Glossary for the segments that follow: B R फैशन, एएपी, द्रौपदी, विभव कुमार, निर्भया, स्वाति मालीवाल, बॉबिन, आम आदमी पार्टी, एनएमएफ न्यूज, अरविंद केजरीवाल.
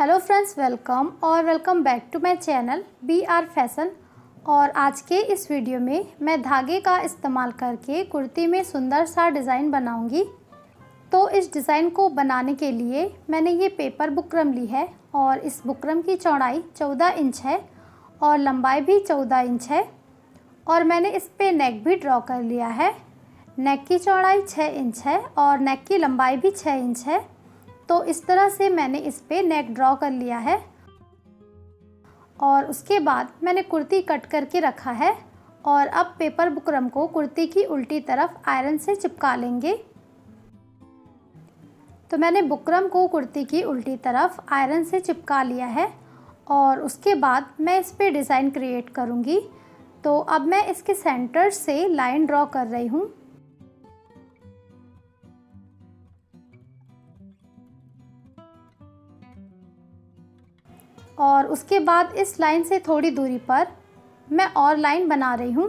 Hello friends, welcome back to my channel B R फैशन। और आज के इस वीडियो में मैं धागे का इस्तेमाल करके कुर्ती में सुंदर सा डिज़ाइन बनाऊंगी। तो इस डिज़ाइन को बनाने के लिए मैंने ये पेपर बुकरम ली है और इस बुकरम की चौड़ाई 14 इंच है और लंबाई भी 14 इंच है। और मैंने इस पर नेक भी ड्रॉ कर लिया है। नेक की चौड़ाई 6 इंच है और नेक की लंबाई भी 6 इंच है। तो इस तरह से मैंने इस पर नेक ड्रॉ कर लिया है। और उसके बाद मैंने कुर्ती कट करके रखा है। और अब पेपर बुकरम को कुर्ती की उल्टी तरफ आयरन से चिपका लेंगे। तो मैंने बुकरम को कुर्ती की उल्टी तरफ आयरन से चिपका लिया है। और उसके बाद मैं इस पर डिज़ाइन क्रिएट करूँगी। तो अब मैं इसके सेंटर से लाइन ड्रॉ कर रही हूँ। और उसके बाद इस लाइन से थोड़ी दूरी पर मैं और लाइन बना रही हूँ।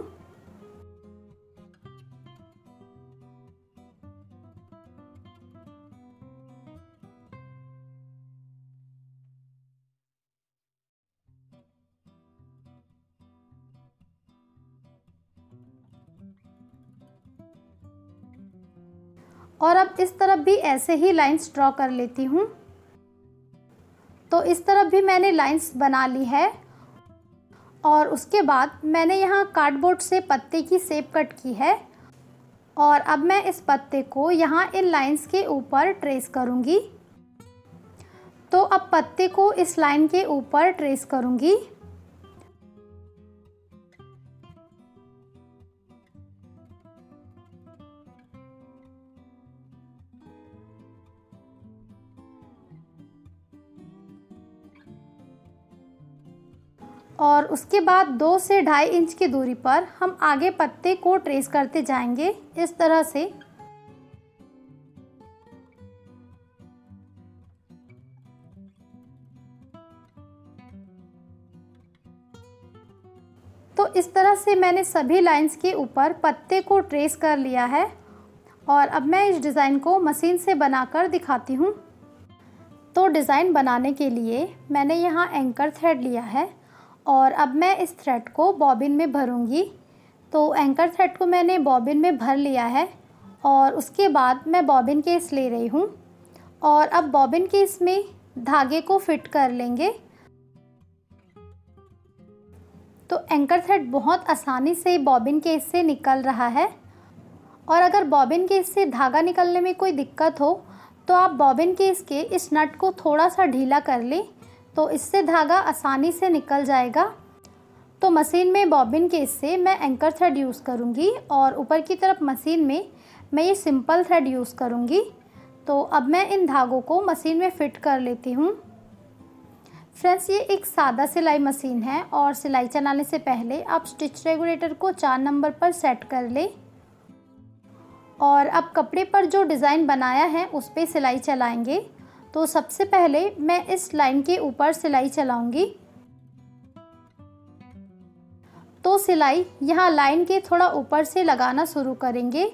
और अब इस तरफ भी ऐसे ही लाइंस ड्रॉ कर लेती हूँ। तो इस तरफ भी मैंने लाइंस बना ली है। और उसके बाद मैंने यहाँ कार्डबोर्ड से पत्ते की शेप कट की है। और अब मैं इस पत्ते को यहाँ इन लाइंस के ऊपर ट्रेस करूँगी। तो अब पत्ते को इस लाइन के ऊपर ट्रेस करूँगी। और उसके बाद 2 से 2.5 इंच की दूरी पर हम आगे पत्ते को ट्रेस करते जाएंगे इस तरह से। तो इस तरह से मैंने सभी लाइंस के ऊपर पत्ते को ट्रेस कर लिया है। और अब मैं इस डिज़ाइन को मशीन से बनाकर दिखाती हूँ। तो डिज़ाइन बनाने के लिए मैंने यहाँ एंकर थ्रेड लिया है। और अब मैं इस थ्रेड को बॉबिन में भरूंगी। तो एंकर थ्रेड को मैंने बॉबिन में भर लिया है। और उसके बाद मैं बॉबिन केस ले रही हूँ। और अब बॉबिन केस में धागे को फिट कर लेंगे। तो एंकर थ्रेड बहुत आसानी से बॉबिन केस से निकल रहा है। और अगर बॉबिन केस से धागा निकलने में कोई दिक्कत हो तो आप बॉबिन केस के इस नट को थोड़ा सा ढीला कर लें, तो इससे धागा आसानी से निकल जाएगा। तो मशीन में बॉबिन केस से मैं एंकर थ्रेड यूज़ करूँगी। और ऊपर की तरफ मशीन में मैं ये सिंपल थ्रेड यूज़ करूँगी। तो अब मैं इन धागों को मशीन में फिट कर लेती हूँ। फ्रेंड्स, ये एक सादा सिलाई मशीन है। और सिलाई चलाने से पहले आप स्टिच रेगुलेटर को 4 नंबर पर सेट कर लें। और अब कपड़े पर जो डिज़ाइन बनाया है उस पर सिलाई चलाएँगे। तो सबसे पहले मैं इस लाइन के ऊपर सिलाई चलाऊंगी। तो सिलाई यहाँ लाइन के थोड़ा ऊपर से लगाना शुरू करेंगे।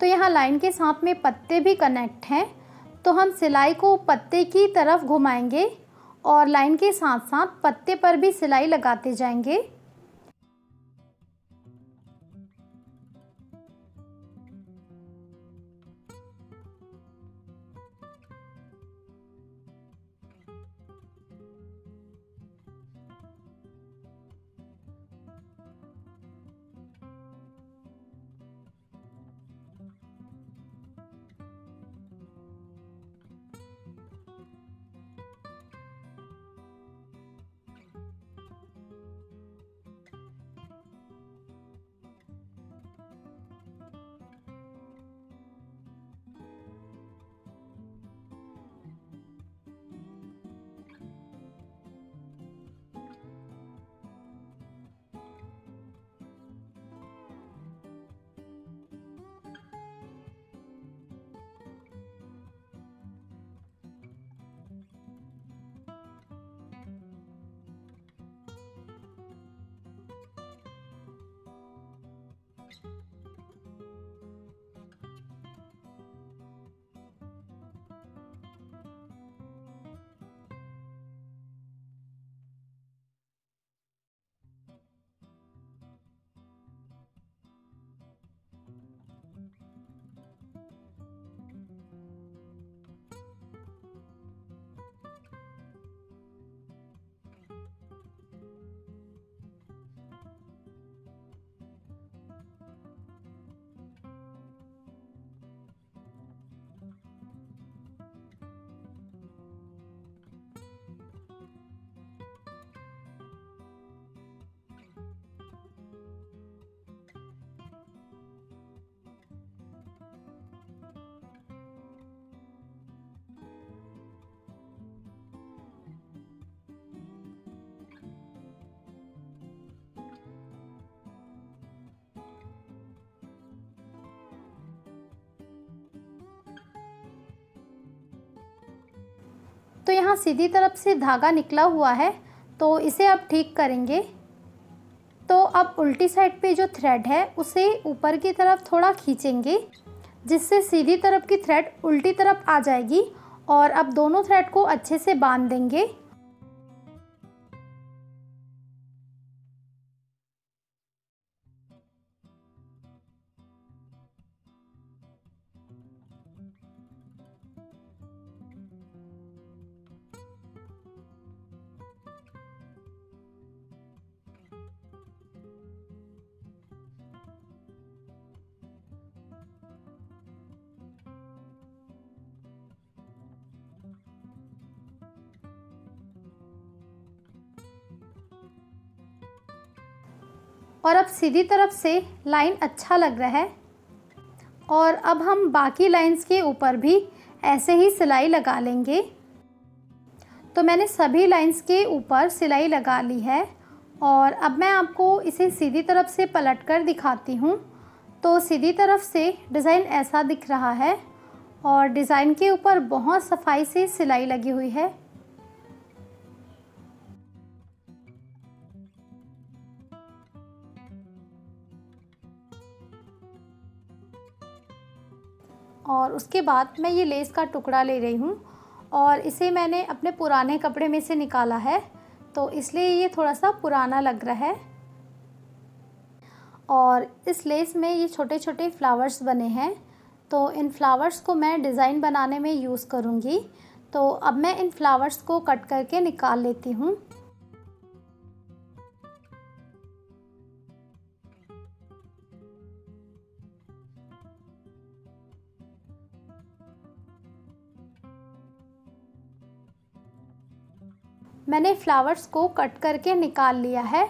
तो यहाँ लाइन के साथ में पत्ते भी कनेक्ट हैं। तो हम सिलाई को पत्ते की तरफ घुमाएंगे और लाइन के साथ साथ पत्ते पर भी सिलाई लगाते जाएंगे। तो यहाँ सीधी तरफ से धागा निकला हुआ है, तो इसे अब ठीक करेंगे। तो अब उल्टी साइड पे जो थ्रेड है उसे ऊपर की तरफ थोड़ा खींचेंगे, जिससे सीधी तरफ की थ्रेड उल्टी तरफ आ जाएगी। और अब दोनों थ्रेड को अच्छे से बांध देंगे। और अब सीधी तरफ से लाइन अच्छा लग रहा है। और अब हम बाकी लाइंस के ऊपर भी ऐसे ही सिलाई लगा लेंगे। तो मैंने सभी लाइंस के ऊपर सिलाई लगा ली है। और अब मैं आपको इसे सीधी तरफ से पलट कर दिखाती हूँ। तो सीधी तरफ से डिज़ाइन ऐसा दिख रहा है और डिज़ाइन के ऊपर बहुत सफाई से सिलाई लगी हुई है। और उसके बाद मैं ये लेस का टुकड़ा ले रही हूँ और इसे मैंने अपने पुराने कपड़े में से निकाला है, तो इसलिए ये थोड़ा सा पुराना लग रहा है। और इस लेस में ये छोटे छोटे फ्लावर्स बने हैं, तो इन फ्लावर्स को मैं डिज़ाइन बनाने में यूज़ करूँगी। तो अब मैं इन फ्लावर्स को कट करके निकाल लेती हूँ। मैंने फ्लावर्स को कट करके निकाल लिया है,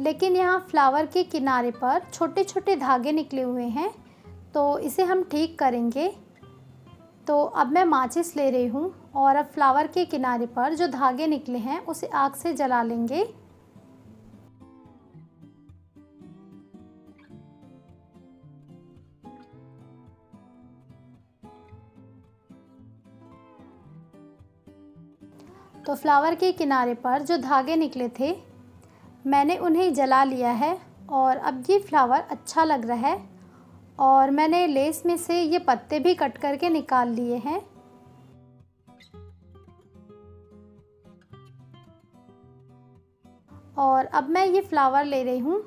लेकिन यहाँ फ्लावर के किनारे पर छोटे छोटे धागे निकले हुए हैं, तो इसे हम ठीक करेंगे। तो अब मैं माचिस ले रही हूँ और अब फ्लावर के किनारे पर जो धागे निकले हैं उसे आग से जला लेंगे। तो फ्लावर के किनारे पर जो धागे निकले थे मैंने उन्हें जला लिया है। और अब ये फ्लावर अच्छा लग रहा है। और मैंने लेस में से ये पत्ते भी कट करके निकाल लिए हैं। और अब मैं ये फ्लावर ले रही हूँ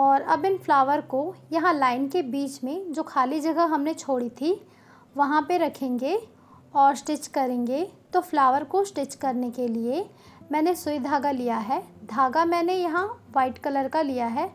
और अब इन फ्लावर को यहाँ लाइन के बीच में जो खाली जगह हमने छोड़ी थी वहाँ पे रखेंगे और स्टिच करेंगे। तो फ्लावर को स्टिच करने के लिए मैंने सुई धागा लिया है। धागा मैंने यहाँ वाइट कलर का लिया है।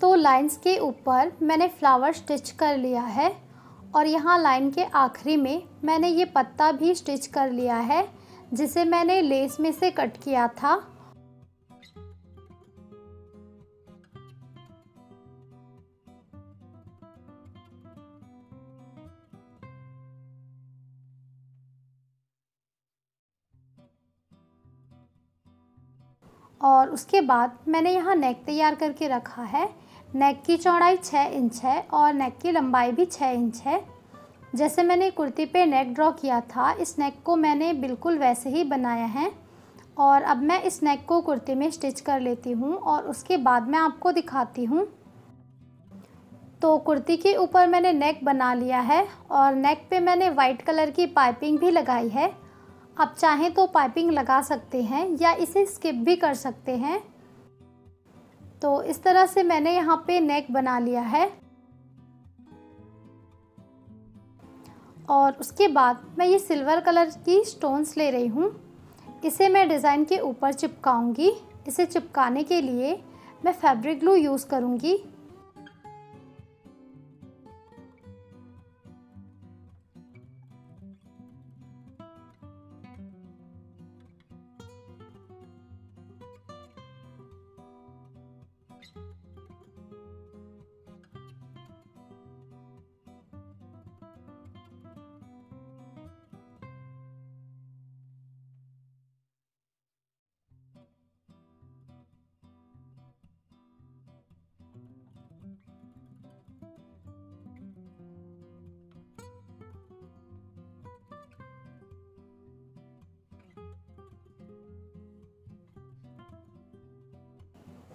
तो लाइंस के ऊपर मैंने फ्लावर स्टिच कर लिया है और यहाँ लाइन के आखिरी में मैंने ये पत्ता भी स्टिच कर लिया है, जिसे मैंने लेस में से कट किया था। और उसके बाद मैंने यहाँ नेक तैयार करके रखा है। नेक की चौड़ाई 6 इंच है और नेक की लंबाई भी 6 इंच है। जैसे मैंने कुर्ती पे नेक ड्रॉ किया था, इस नेक को मैंने बिल्कुल वैसे ही बनाया है। और अब मैं इस नेक को कुर्ती में स्टिच कर लेती हूँ और उसके बाद मैं आपको दिखाती हूँ। तो कुर्ती के ऊपर मैंने नेक बना लिया है और नेक पे मैंने वाइट कलर की पाइपिंग भी लगाई है। आप चाहें तो पाइपिंग लगा सकते हैं या इसे स्किप भी कर सकते हैं। तो इस तरह से मैंने यहाँ पे नेक बना लिया है। और उसके बाद मैं ये सिल्वर कलर की स्टोन्स ले रही हूँ। इसे मैं डिज़ाइन के ऊपर चिपकाऊंगी। इसे चिपकाने के लिए मैं फैब्रिक ग्लू यूज़ करूंगी।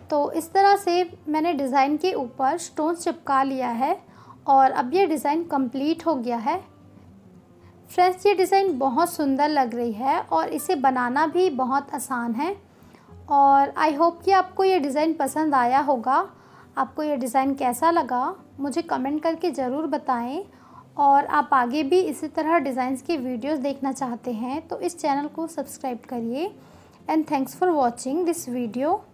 तो इस तरह से मैंने डिज़ाइन के ऊपर स्टोन्स चिपका लिया है और अब ये डिज़ाइन कंप्लीट हो गया है। फ्रेंड्स, ये डिज़ाइन बहुत सुंदर लग रही है और इसे बनाना भी बहुत आसान है। और आई होप कि आपको ये डिज़ाइन पसंद आया होगा। आपको ये डिज़ाइन कैसा लगा मुझे कमेंट करके ज़रूर बताएं। और आप आगे भी इसी तरह डिज़ाइंस की वीडियोज़ देखना चाहते हैं तो इस चैनल को सब्सक्राइब करिए। And thanks for watching this video.